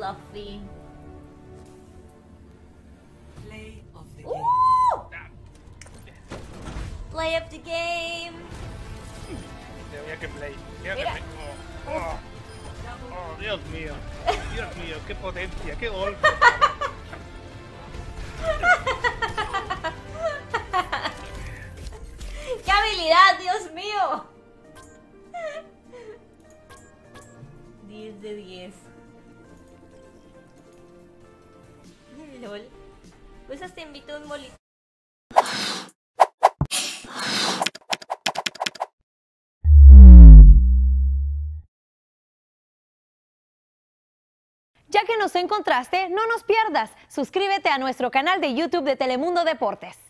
Fluffy. Play of the game. Play of the game. Mira que play. Mira que play. Oh, oh. Oh, Dios mío. Dios mío, qué potencia, qué golpe. ¡Qué habilidad, Dios mío! 10 de 10. LOL. Pues hasta invito a un molito. Ya que nos encontraste, no nos pierdas. Suscríbete a nuestro canal de YouTube de Telemundo Deportes.